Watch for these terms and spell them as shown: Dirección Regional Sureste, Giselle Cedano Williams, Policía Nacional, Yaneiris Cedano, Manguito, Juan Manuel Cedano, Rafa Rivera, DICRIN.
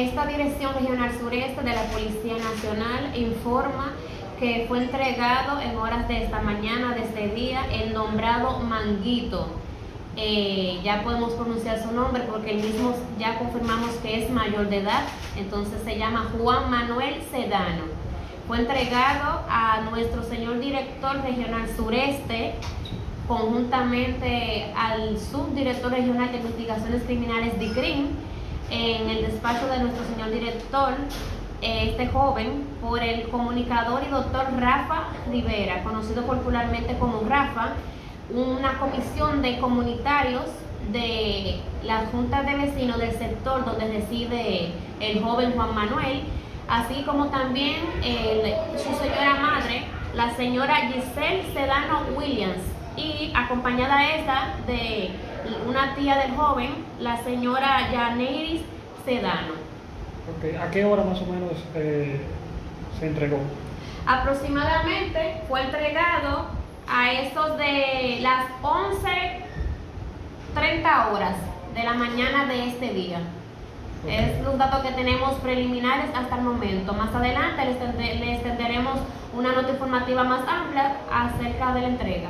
Esta Dirección Regional Sureste de la Policía Nacional informa que fue entregado en horas de esta mañana, de este día, el nombrado Manguito. Ya podemos pronunciar su nombre porque el mismo ya confirmamos que es mayor de edad, entonces se llama Juan Manuel Cedano. Fue entregado a nuestro señor director regional sureste, conjuntamente al subdirector regional de investigaciones criminales DICRIN, en el despacho de nuestro señor director, este joven, por el comunicador y doctor Rafa Rivera, conocido popularmente como Rafa, una comisión de comunitarios de la Junta de Vecinos del sector donde reside el joven Juan Manuel, así como también su señora madre, la señora Giselle Cedano Williams, y acompañada esta de una tía del joven, la señora Yaneiris Cedano. Okay. ¿A qué hora más o menos se entregó? Aproximadamente fue entregado a esos de las 11:30 horas de la mañana de este día. Okay. Es los datos que tenemos preliminares hasta el momento. Más adelante les extenderemos una nota informativa más amplia acerca de la entrega.